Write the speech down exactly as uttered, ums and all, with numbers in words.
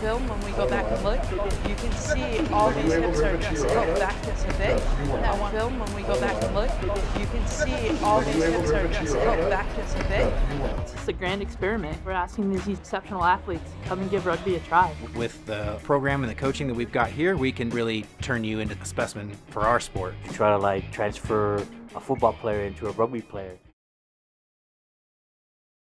film, when we go back and look, you can see all these hips are adjusted. Go back just a bit. That one film, when we go back and look, you can see all these hips are adjusted. Go back just a bit. This is a grand experiment. We're asking these exceptional athletes to come and give rugby a try. With the program and the coaching that we've got here, we can really turn you into a specimen for our sport. To try to like transfer a football player into a rugby player.